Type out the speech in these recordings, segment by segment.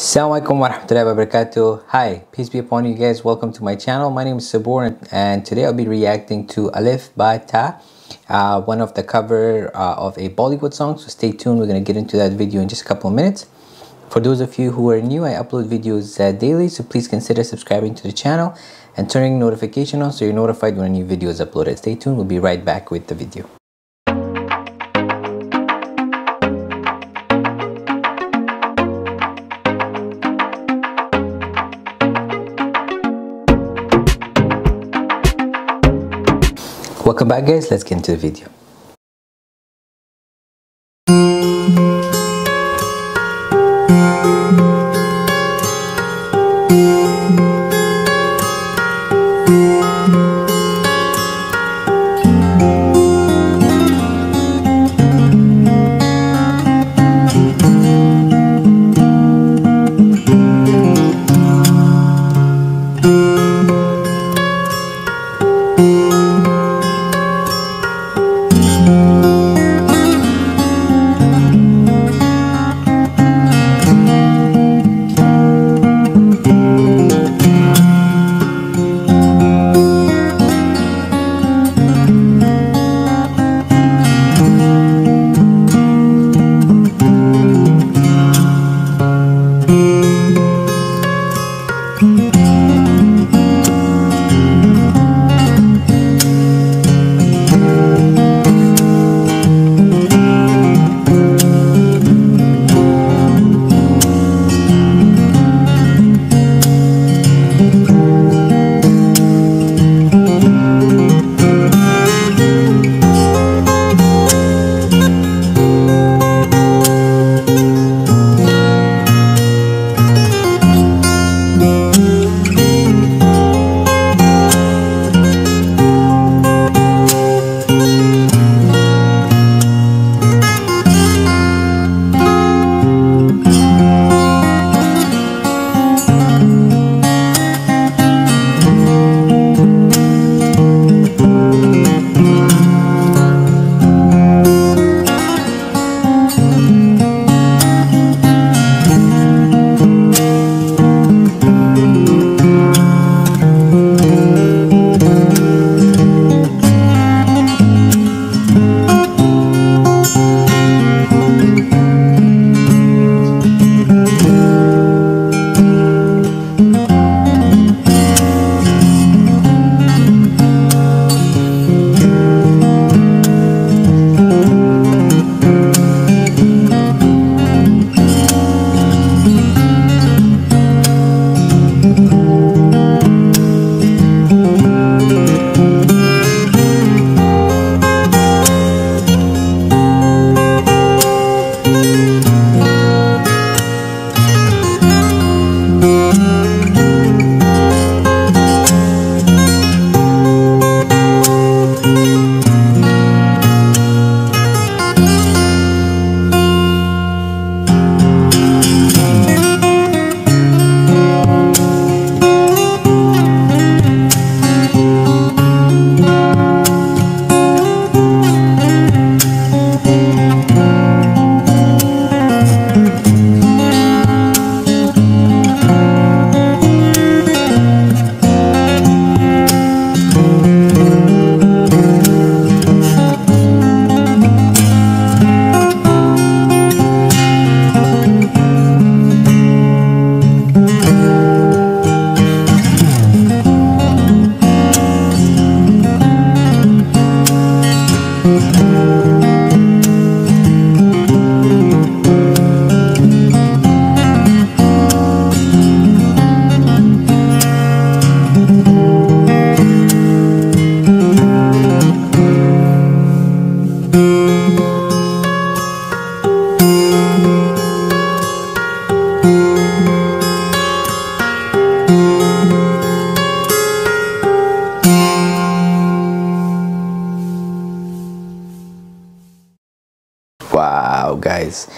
Assalamualaikum warahmatullahi wabarakatuh. Hi, peace be upon you guys. Welcome to my channel. My name is Saboor, and today I'll be reacting to Alip Ba Ta, one of the cover of a Bollywood song. So stay tuned. We're gonna get into that video in just a couple of minutes. For those of you who are new, I upload videos daily, so please consider subscribing to the channel and turning notification on so you're notified when a new video is uploaded. Stay tuned. We'll be right back with the video. Welcome back, guys. Let's get into the video. Wow, guys,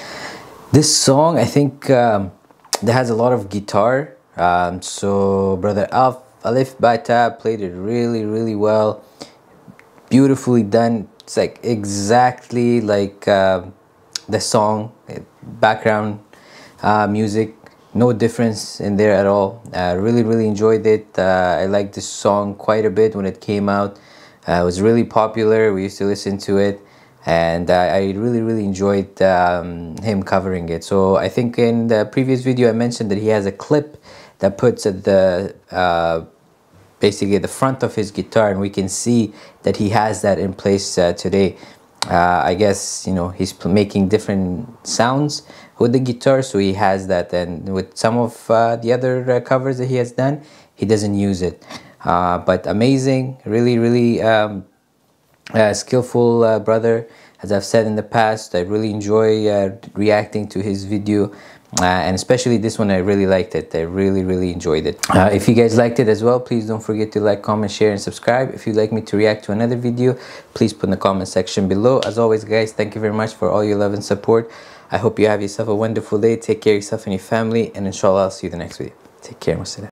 this song, I think that has a lot of guitar. So brother Alip Ba Ta played it really well, beautifully done. It's like exactly like the song background music. no difference in there at all. I really enjoyed it. I liked this song quite a bit when it came out. It was really popular. We used to listen to it, and I really enjoyed him covering it. So I think in the previous video I mentioned that he has a clip that puts at the basically the front of his guitar, and we can see that he has that in place today. I guess, you know, he's making different sounds with the guitar, so he has that, and with some of the other covers that he has done, he doesn't use it. But amazing, really skillful brother. As I've said in the past, I really enjoy reacting to his video, and especially this one. I really liked it. I really enjoyed it. If you guys liked it as well, please don't forget to like, comment, share, and subscribe. If you'd like me to react to another video, please put in the comment section below. As always, guys, thank you very much for all your love and support. I hope you have yourself a wonderful day. Take care of yourself and your family, and inshallah I'll see you in the next video. Take care. Wassalam.